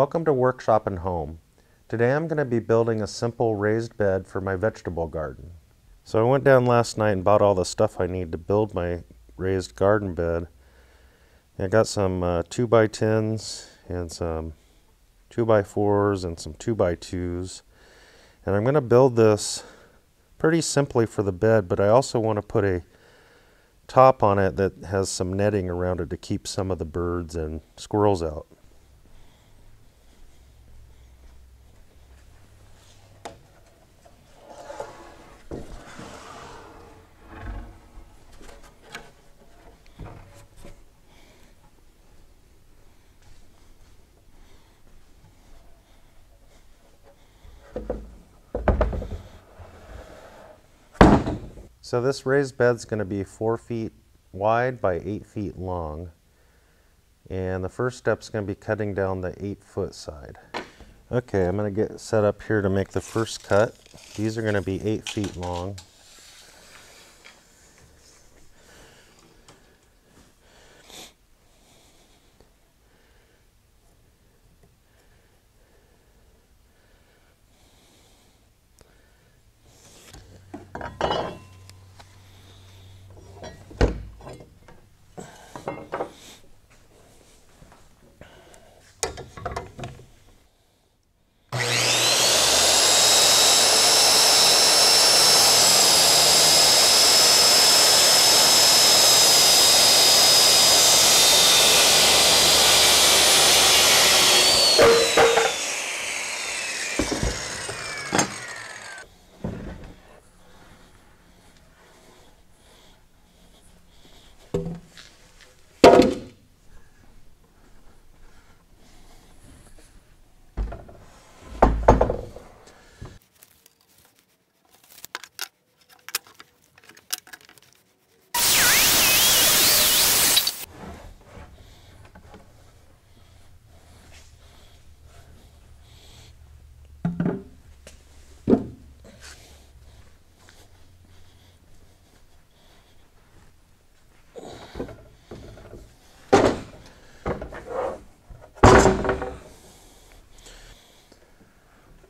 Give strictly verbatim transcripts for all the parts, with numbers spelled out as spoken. Welcome to Workshop and Home. Today I'm going to be building a simple raised bed for my vegetable garden. So I went down last night and bought all the stuff I need to build my raised garden bed. I got some uh, two by tens and some two by fours and some two by twos. And I'm going to build this pretty simply for the bed, but I also want to put a top on it that has some netting around it to keep some of the birds and squirrels out. So this raised bed's going to be four feet wide by eight feet long, and the first step's going to be cutting down the eight foot side. Okay, I'm going to get set up here to make the first cut. These are going to be eight feet long.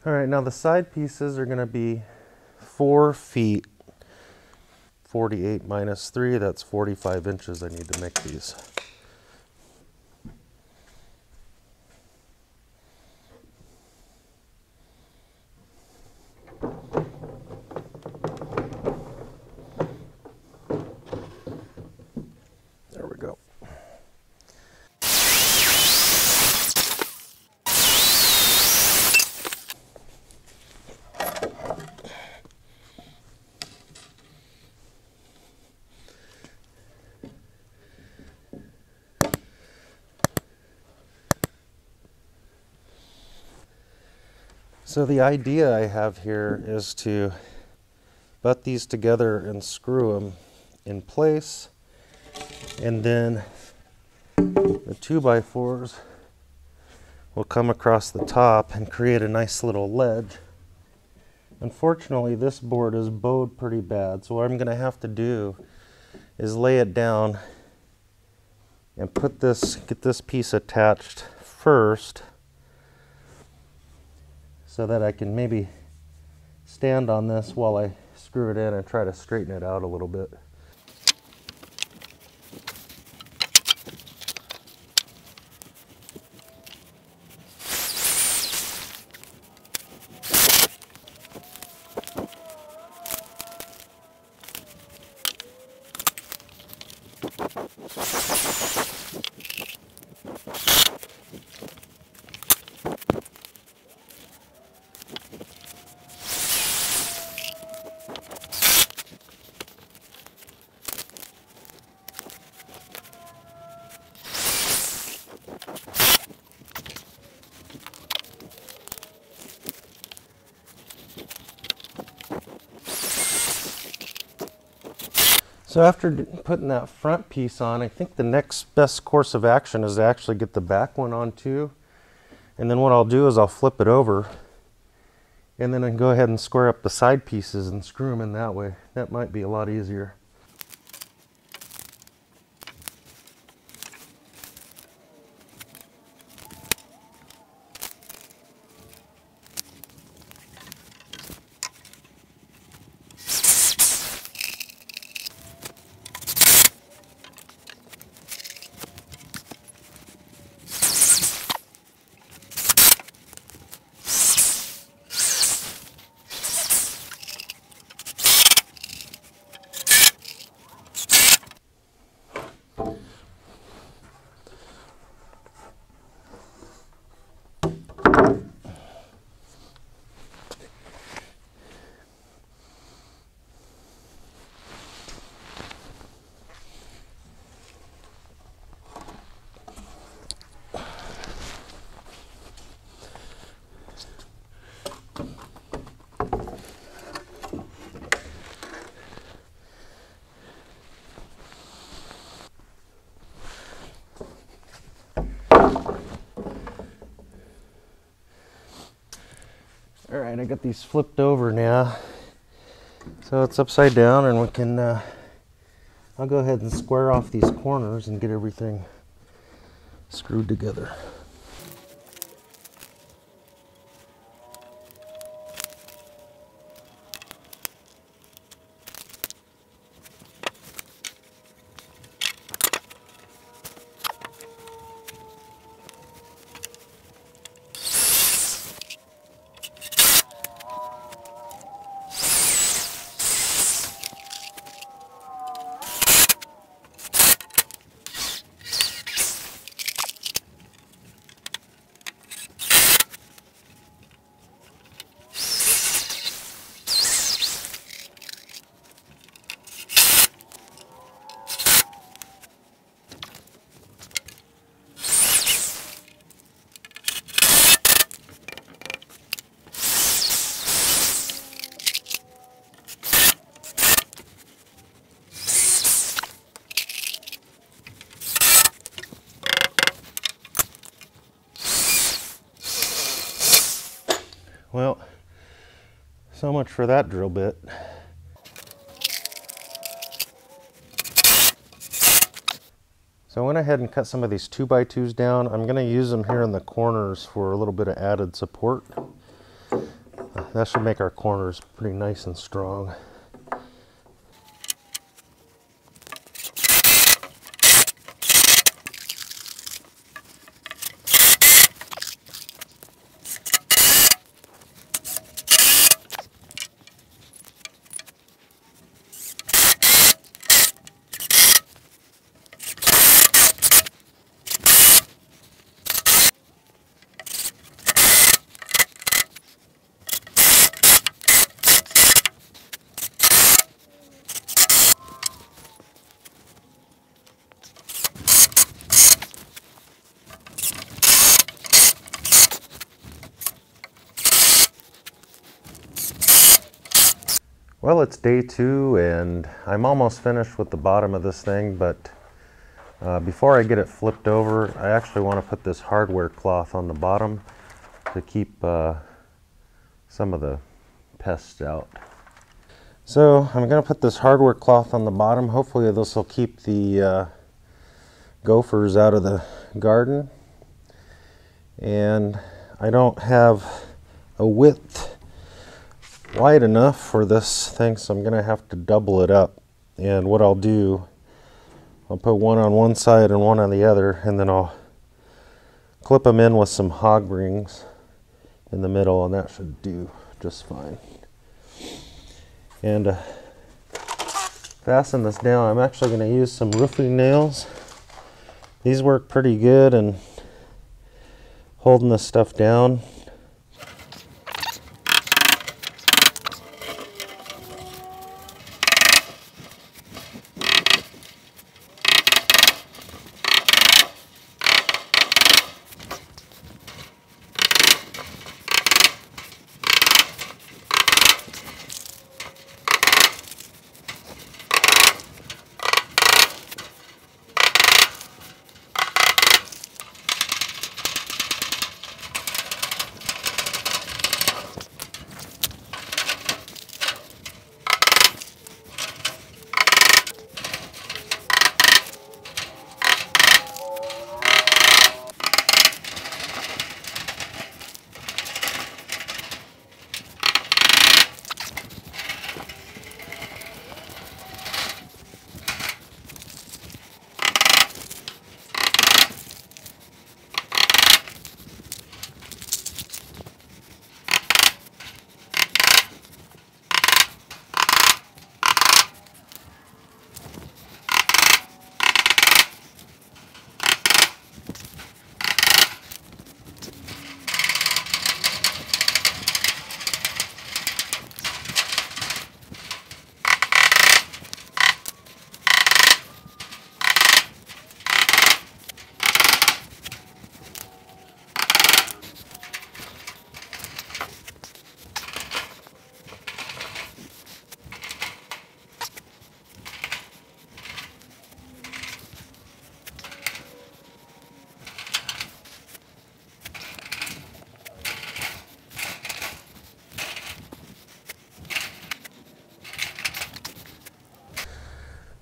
All right, now the side pieces are going to be four feet, forty-eight minus three, that's forty-five inches. I need to make these. There we go. So the idea I have here is to butt these together and screw them in place, and then the two by fours will come across the top and create a nice little ledge. Unfortunately, this board is bowed pretty bad, so what I'm going to have to do is lay it down and put this, get this piece attached first, so that I can maybe stand on this while I screw it in and try to straighten it out a little bit. So after putting that front piece on, I think the next best course of action is to actually get the back one on too. And then what I'll do is I'll flip it over, and then I can go ahead and square up the side pieces and screw them in that way. That might be a lot easier. got these flipped over now, so it's upside down, and we can uh, I'll go ahead and square off these corners and get everything screwed together. Well, so much for that drill bit. So I went ahead and cut some of these two by twos down. I'm going to use them here in the corners for a little bit of added support. That should make our corners pretty nice and strong. Well, it's day two and I'm almost finished with the bottom of this thing, but uh, before I get it flipped over, I actually want to put this hardware cloth on the bottom to keep uh, some of the pests out. So I'm going to put this hardware cloth on the bottom. Hopefully this will keep the uh, gophers out of the garden. And I don't have a width wide enough for this thing, so I'm gonna have to double it up, and what I'll do, I'll put one on one side and one on the other, and then I'll clip them in with some hog rings in the middle, and that should do just fine. And uh, fasten this down. I'm actually going to use some roofing nails. These work pretty good in holding this stuff down.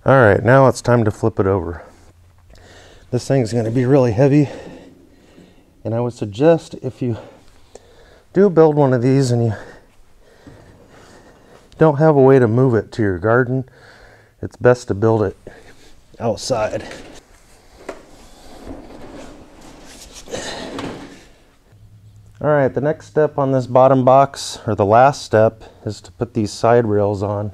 All right, now it's time to flip it over. This thing's going to be really heavy, and I would suggest if you do build one of these and you don't have a way to move it to your garden, it's best to build it outside. All right, the next step on this bottom box, or the last step, is to put these side rails on.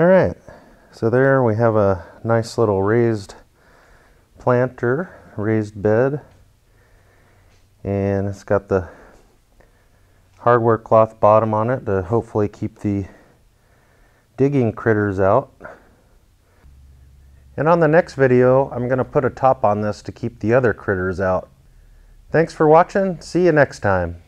All right, so there we have a nice little raised planter, raised bed, and it's got the hardware cloth bottom on it to hopefully keep the digging critters out. And on the next video, I'm gonna put a top on this to keep the other critters out. Thanks for watching, see you next time.